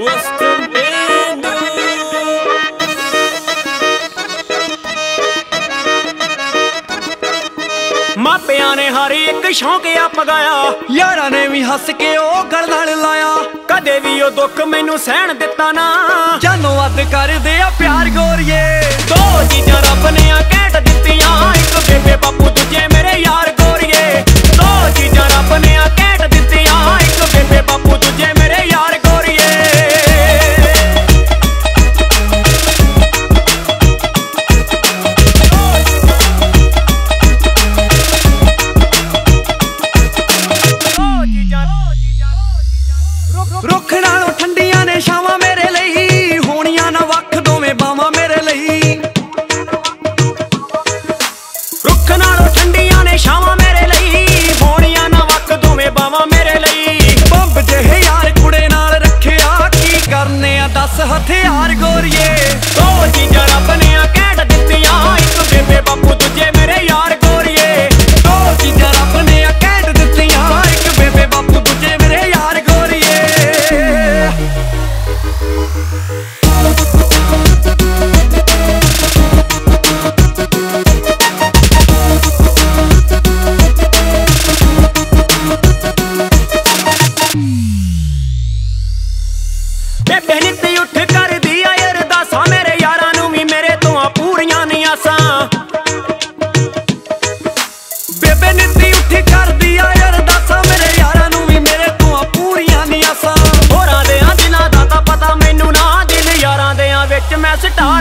मापिया ने हर एक शौकिया पगाया, यारा ने भी हस के ओ गल नाल लाया। कदे भी ओ दुख मैनू सहन दिता ना, जानो अद कर दे आ प्यार गोरिए। दो चीजा रब ने आ कैट दितिया, एक बेबे बापू दूजे मेरे यार गोरिए। दो चीजा रब ने आ कैट दितिया, एक बेबे बापू दूजे मेरे यार गोरिए। रुख नालों ठंडिया ने छावां मेरे लई, होणिया ना वख दोवें बावां मेरे लई। रुख नालों ठंडिया ने छावां मेरे लई, होणिया ना वख दोवें बावां मेरे लई। बंब जेहे यार कुड़े नाल रखिया, की करने आ दस हथियार गोरिए। दो चीज़ां रब ने आ कैट दितिया, एक बेबे बापू दूजे मेरे यार गोरिए। दो चीज़ां रब ने आ कैट दितिया, एक बेबे बापू दूजे मेरे यार गोरिए। Stop।